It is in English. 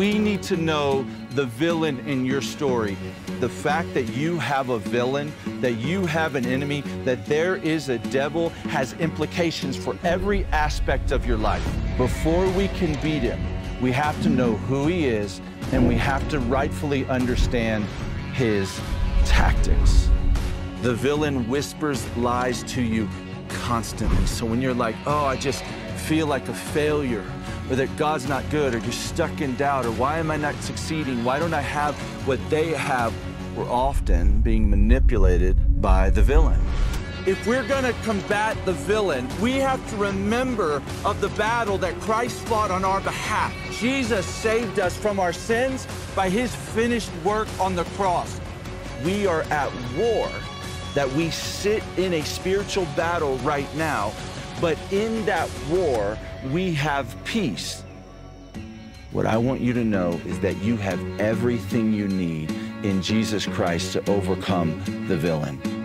We need to know the villain in your story. The fact that you have a villain, that you have an enemy, that there is a devil, has implications for every aspect of your life. Before we can beat him, we have to know who he is, and we have to rightfully understand his tactics. The villain whispers lies to you constantly. So when you're like, oh, I just feel like a failure, or that God's not good, or you're stuck in doubt, or why am I not succeeding? Why don't I have what they have? We're often being manipulated by the villain. If we're gonna combat the villain, we have to remember of the battle that Christ fought on our behalf. Jesus saved us from our sins by his finished work on the cross. We are at war, that we sit in a spiritual battle right now, but in that war, we have peace. What I want you to know is that you have everything you need in Jesus Christ to overcome the villain.